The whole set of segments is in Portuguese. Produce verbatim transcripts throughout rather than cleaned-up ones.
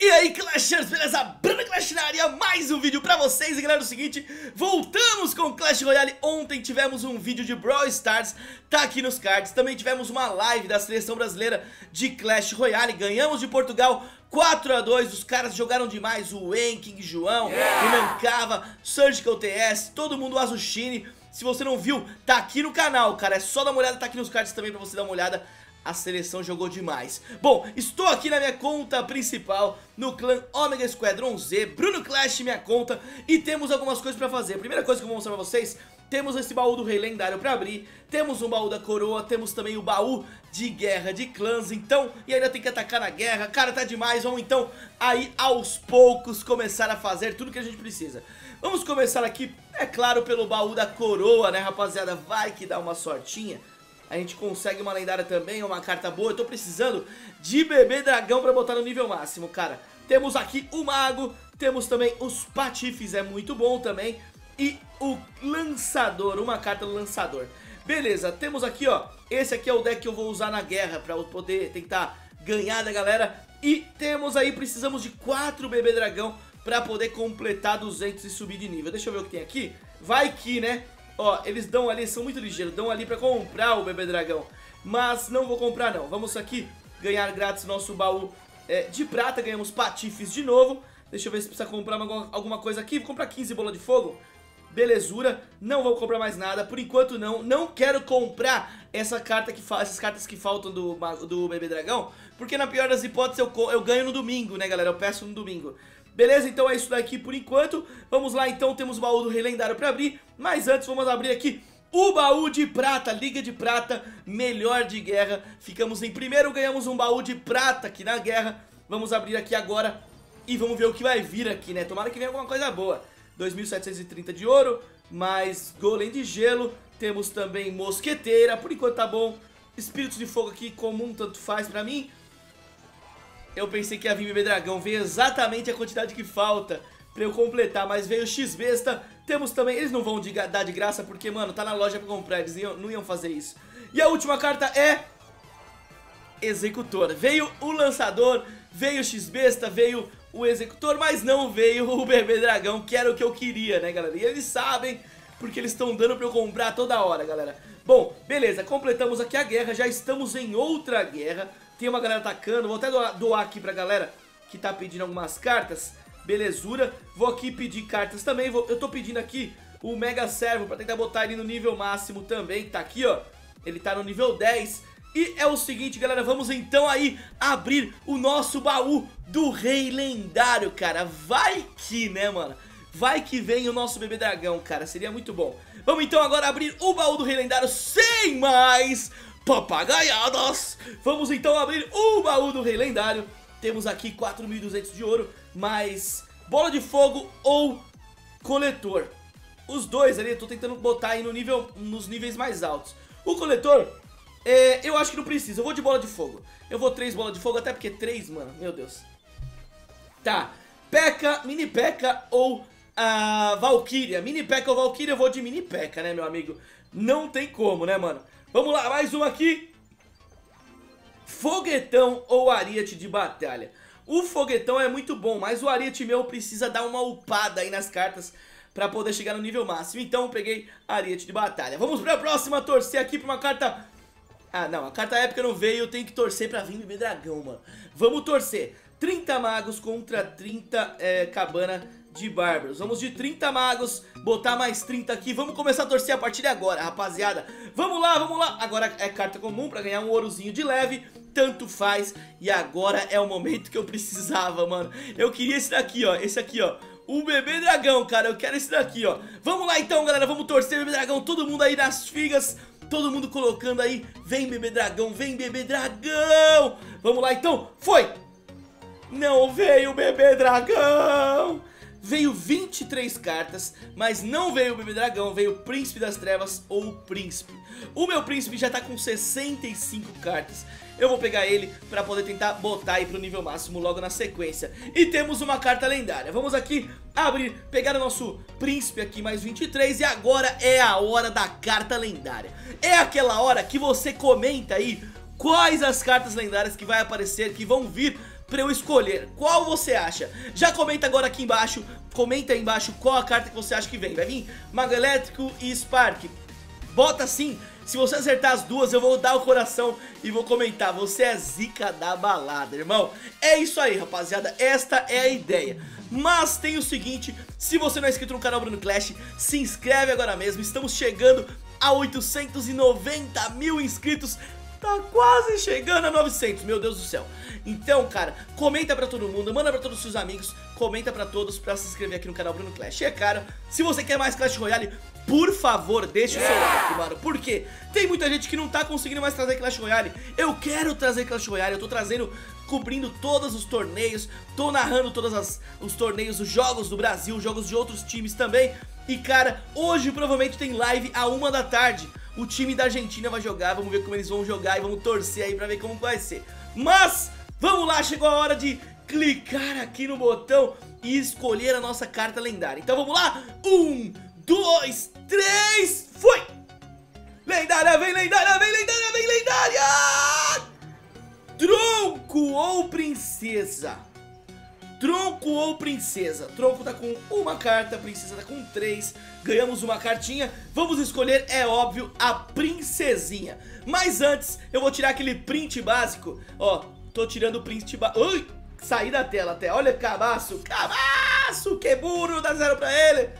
E aí, Clashers, beleza? Bruna Clash na área, mais um vídeo pra vocês. E galera, é o seguinte, voltamos com Clash Royale. Ontem tivemos um vídeo de Brawl Stars, tá aqui nos cards. Também tivemos uma live da seleção brasileira de Clash Royale. Ganhamos de Portugal quatro a dois, os caras jogaram demais. O Enking, João, yeah! o Mancava, Surgical T S, todo mundo, o Asuchini. Se você não viu, tá aqui no canal, cara. É só dar uma olhada, tá aqui nos cards também pra você dar uma olhada. A seleção jogou demais. Bom, estou aqui na minha conta principal, no clã Omega Squadron Z, Bruna Clash, minha conta. E temos algumas coisas pra fazer. Primeira coisa que eu vou mostrar pra vocês, temos esse baú do rei lendário pra abrir, temos um baú da coroa, temos também o baú de guerra de clãs. Então, e ainda tem que atacar na guerra. Cara, tá demais, vamos então aí aos poucos começar a fazer tudo que a gente precisa. Vamos começar aqui, é claro, pelo baú da coroa, né, rapaziada? Vai que dá uma sortinha. A gente consegue uma lendária também, uma carta boa. Eu tô precisando de bebê dragão pra botar no nível máximo, cara. Temos aqui o mago, temos também os patifes, é muito bom também. E o lançador, uma carta do lançador. Beleza, temos aqui, ó, esse aqui é o deck que eu vou usar na guerra pra eu poder tentar ganhar da galera. E temos aí, precisamos de quatro bebê dragão pra poder completar duzentos e subir de nível. Deixa eu ver o que tem aqui. Vai que, né? Ó, eles dão ali, são muito ligeiros, dão ali pra comprar o bebê dragão. Mas não vou comprar não, vamos aqui ganhar grátis nosso baú é, de prata. Ganhamos patifes de novo. Deixa eu ver se precisa comprar uma, alguma coisa aqui. Vou comprar quinze bolas de fogo. Belezura, não vou comprar mais nada, por enquanto não. Não quero comprar essa carta que essas cartas que faltam do, do bebê dragão, porque na pior das hipóteses eu, eu ganho no domingo, né galera, eu peço no domingo. Beleza, então é isso daqui por enquanto. Vamos lá então, temos o baú do rei lendário pra abrir. Mas antes vamos abrir aqui o baú de prata, liga de prata, melhor de guerra. Ficamos em primeiro, ganhamos um baú de prata aqui na guerra. Vamos abrir aqui agora e vamos ver o que vai vir aqui, né? Tomara que venha alguma coisa boa. dois mil setecentos e trinta de ouro, mais golem de gelo. Temos também mosqueteira, por enquanto tá bom. Espíritos de fogo aqui, comum, tanto faz pra mim. Eu pensei que ia vir bebê dragão, veio exatamente a quantidade que falta pra eu completar, mas veio X-Besta. Temos também, eles não vão de, dar de graça porque, mano, tá na loja pra comprar, eles iam, não iam fazer isso. E a última carta é Executor. Veio o lançador, veio X-Besta, veio o Executor, mas não veio o bebê dragão, que era o que eu queria, né galera? E eles sabem, porque eles estão dando pra eu comprar toda hora, galera. Bom, beleza, completamos aqui a guerra, já estamos em outra guerra. Tem uma galera atacando, vou até doar, doar aqui pra galera que tá pedindo algumas cartas. Belezura, vou aqui pedir cartas também, vou, eu tô pedindo aqui o Mega Servo pra tentar botar ele no nível máximo também. Tá aqui, ó, ele tá no nível dez. E é o seguinte, galera, vamos então aí abrir o nosso baú do rei lendário, cara. Vai que, né, mano? Vai que vem o nosso bebê dragão, cara, seria muito bom. Vamos então agora abrir o baú do rei lendário sem mais papagaiadas. Vamos então abrir o baú do rei lendário. Temos aqui quatro mil e duzentos de ouro, mais bola de fogo ou coletor. Os dois ali eu tô tentando botar aí no nível, nos níveis mais altos. O coletor, é, eu acho que não precisa, eu vou de bola de fogo. Eu vou três bolas de fogo, até porque três, mano, meu Deus. Tá, P E K K A, mini P E K K A ou a Valkyria. Mini P E K K A ou Valkyria, eu vou de mini P E K K A, né, meu amigo? Não tem como, né, mano? Vamos lá, mais uma aqui. Foguetão ou ariete de batalha. O foguetão é muito bom, mas o ariete meu precisa dar uma upada aí nas cartas pra poder chegar no nível máximo. Então eu peguei ariete de batalha. Vamos pra próxima, torcer aqui pra uma carta... Ah, não, a carta épica não veio, eu tenho que torcer pra vir bebê dragão, mano. Vamos torcer. trinta magos contra trinta é, cabana de bárbaros. Vamos de trinta magos, botar mais trinta aqui. Vamos começar a torcer a partir de agora, rapaziada. Vamos lá, vamos lá. Agora é carta comum pra ganhar um ourozinho de leve. Tanto faz. E agora é o momento que eu precisava, mano. Eu queria esse daqui, ó. Esse aqui, ó. O bebê dragão, cara. Eu quero esse daqui, ó. Vamos lá então, galera. Vamos torcer o bebê dragão. Todo mundo aí nas figas. Todo mundo colocando aí. Vem, bebê dragão. Vem, bebê dragão. Vamos lá então. Foi. Não veio o bebê dragão. Veio vinte e três cartas, mas não veio o bebê dragão, veio o príncipe das trevas ou o príncipe. O meu príncipe já tá com sessenta e cinco cartas. Eu vou pegar ele pra poder tentar botar aí pro nível máximo logo na sequência. E temos uma carta lendária. Vamos aqui abrir, pegar o nosso príncipe aqui, mais vinte e três. E agora é a hora da carta lendária. É aquela hora que você comenta aí quais as cartas lendárias que vai aparecer, que vão vir pra eu escolher qual você acha. Já comenta agora aqui embaixo, comenta aí embaixo qual a carta que você acha que vem. Vai vir Mago Elétrico e Spark. Bota sim, se você acertar as duas eu vou dar o coração e vou comentar: você é zica da balada, irmão. É isso aí, rapaziada, esta é a ideia. Mas tem o seguinte, se você não é inscrito no canal Bruna Clash, se inscreve agora mesmo. Estamos chegando a oitocentos e noventa mil inscritos, tá quase chegando a novecentos, meu Deus do céu. Então, cara, comenta pra todo mundo, manda pra todos os seus amigos, comenta pra todos pra se inscrever aqui no canal Bruna Clash. E é claro, se você quer mais Clash Royale, por favor, deixa o seu like, mano. Por quê? Tem muita gente que não tá conseguindo mais trazer Clash Royale. Eu quero trazer Clash Royale, eu tô trazendo, cobrindo todos os torneios, tô narrando todos os torneios, os jogos do Brasil, jogos de outros times também. E cara, hoje provavelmente tem live a uma da tarde. O time da Argentina vai jogar, vamos ver como eles vão jogar e vamos torcer aí pra ver como vai ser. Mas, vamos lá, chegou a hora de clicar aqui no botão e escolher a nossa carta lendária. Então vamos lá, um, dois, três, foi! Lendária, vem lendária, vem lendária, vem lendária! Tronco ou princesa? Tronco ou princesa? Tronco tá com uma carta, princesa tá com três. Ganhamos uma cartinha. Vamos escolher, é óbvio, a princesinha. Mas antes, eu vou tirar aquele print básico. Ó, tô tirando o print básico. Ui, saí da tela até. Olha, cabaço, cabaço, que burro, dá zero pra ele.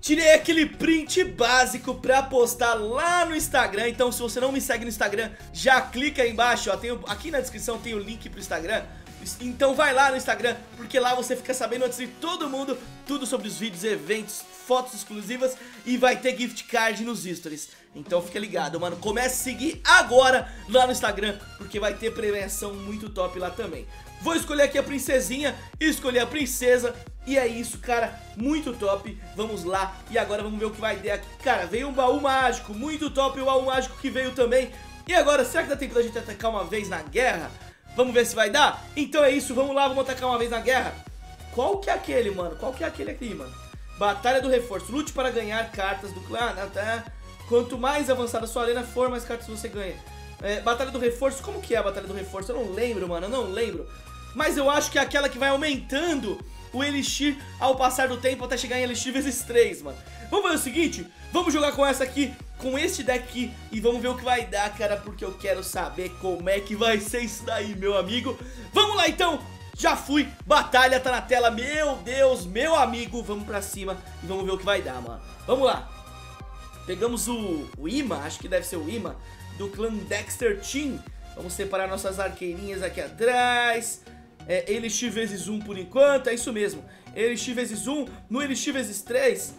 Tirei aquele print básico pra postar lá no Instagram. Então, se você não me segue no Instagram, já clica aí embaixo, ó. Tem o... Aqui na descrição tem o link pro Instagram. Então vai lá no Instagram, porque lá você fica sabendo antes de todo mundo, tudo sobre os vídeos, eventos, fotos exclusivas e vai ter gift card nos stories. Então fica ligado, mano, comece a seguir agora lá no Instagram, porque vai ter premiação muito top lá também. Vou escolher aqui a princesinha, escolher a princesa e é isso, cara, muito top. Vamos lá e agora vamos ver o que vai dar aqui. Cara, veio um baú mágico, muito top o baú mágico que veio também. E agora, será que dá tempo da gente atacar uma vez na guerra? Vamos ver se vai dar? Então é isso, vamos lá, vamos atacar uma vez na guerra. Qual que é aquele, mano? Qual que é aquele aqui, mano? Batalha do reforço. Lute para ganhar cartas do clã. Quanto mais avançada sua arena for, mais cartas você ganha. É, batalha do reforço, como que é a batalha do reforço? Eu não lembro, mano, eu não lembro. Mas eu acho que é aquela que vai aumentando o Elixir ao passar do tempo até chegar em Elixir vezes três, mano. Vamos fazer o seguinte, vamos jogar com essa aqui, com este deck aqui, e vamos ver o que vai dar, cara, porque eu quero saber como é que vai ser isso daí, meu amigo. Vamos lá, então. Já fui. Batalha tá na tela. Meu Deus, meu amigo. Vamos pra cima e vamos ver o que vai dar, mano. Vamos lá. Pegamos o, o imã, acho que deve ser o imã, do clã Dexter Team. Vamos separar nossas arqueirinhas aqui atrás. É, Elixir vezes um por enquanto, é isso mesmo. Elixir vezes um, no Elixir vezes três...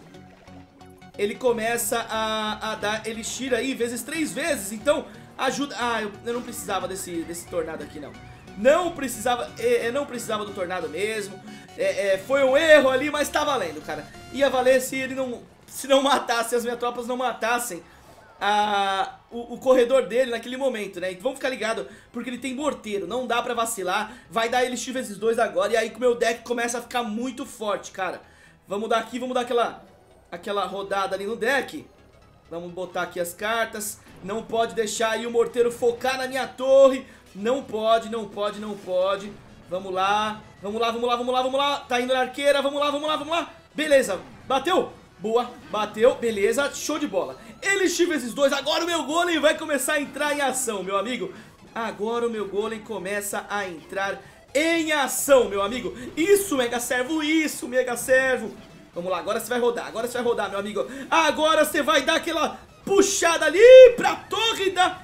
Ele começa a, a dar elixir aí, vezes três vezes, então ajuda... Ah, eu, eu não precisava desse, desse tornado aqui, não. Não precisava, eu não precisava do tornado mesmo. É, é, foi um erro ali, mas tá valendo, cara. Ia valer se ele não... Se não matasse, as minhas tropas não matassem a, o, o corredor dele naquele momento, né? Então vamos ficar ligado, porque ele tem morteiro, não dá pra vacilar. Vai dar elixir vezes dois agora, e aí que o meu deck começa a ficar muito forte, cara. Vamos dar aqui, vamos dar aquela... Aquela rodada ali no deck. Vamos botar aqui as cartas. Não pode deixar aí o morteiro focar na minha torre. Não pode, não pode, não pode. Vamos lá, vamos lá, vamos lá, vamos lá, vamos lá. Tá indo na arqueira, vamos lá, vamos lá, vamos lá. Beleza, bateu, boa, bateu, beleza, show de bola. Elixir vezes dois, agora o meu golem vai começar a entrar em ação, meu amigo. Agora o meu golem começa a entrar em ação, meu amigo. Isso, mega servo, isso, mega servo. Vamos lá, agora você vai rodar, agora você vai rodar, meu amigo. Agora você vai dar aquela puxada ali pra torre da...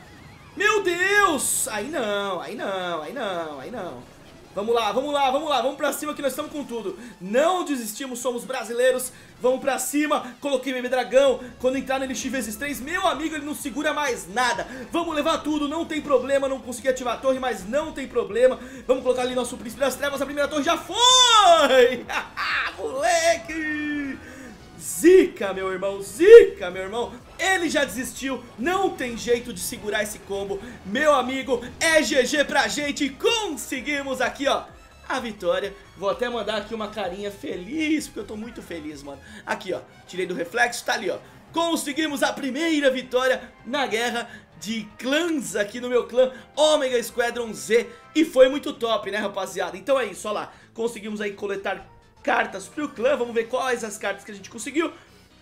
Meu Deus! Aí não, aí não, aí não, aí não. Vamos lá, vamos lá, vamos lá, vamos pra cima que nós estamos com tudo. Não desistimos, somos brasileiros. Vamos pra cima, coloquei meu dragão. Quando entrar no Elixir vezes três, meu amigo, ele não segura mais nada. Vamos levar tudo, não tem problema, não consegui ativar a torre, mas não tem problema. Vamos colocar ali nosso príncipe das trevas, a primeira torre já foi! Moleque! Zica, meu irmão, zica, meu irmão. Ele já desistiu, não tem jeito de segurar esse combo. Meu amigo, é G G pra gente. Conseguimos aqui, ó, a vitória. Vou até mandar aqui uma carinha feliz, porque eu tô muito feliz, mano. Aqui, ó, tirei do reflexo, tá ali, ó. conseguimos a primeira vitória na guerra de clãs aqui no meu clã Omega Squadron Z. E foi muito top, né, rapaziada? Então é isso, olha lá. Conseguimos aí coletar cartas pro clã. Vamos ver quais as cartas que a gente conseguiu.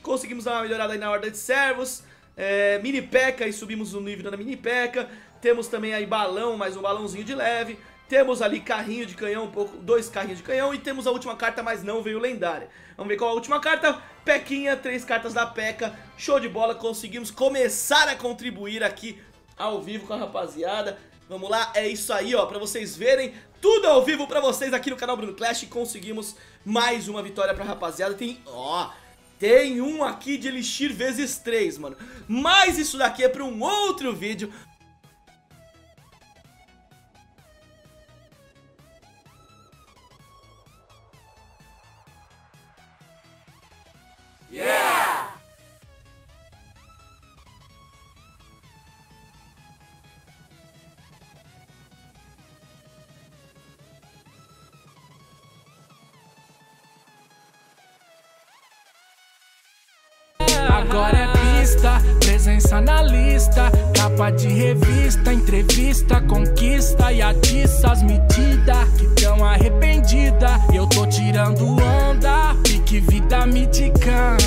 Conseguimos dar uma melhorada aí na horda de servos. É, mini P E K K A, e subimos o nível da mini P E K K A. Temos também aí balão, mais um balãozinho de leve. Temos ali carrinho de canhão, um pouco, dois carrinhos de canhão. E temos a última carta, mas não veio lendária. Vamos ver qual a última carta. P E K K A, três cartas da P E K K A. Show de bola, conseguimos começar a contribuir aqui ao vivo com a rapaziada. Vamos lá, é isso aí, ó, pra vocês verem. Tudo ao vivo pra vocês aqui no canal Bruna Clash. E conseguimos mais uma vitória pra rapaziada. Tem, ó... Tem um aqui de Elixir vezes três, mano. Mas isso daqui é para um outro vídeo. Yeah! Agora é pista, presença na lista, capa de revista, entrevista, conquista e atiça as medidas que tão arrependida. Eu tô tirando onda, pique vida mítica.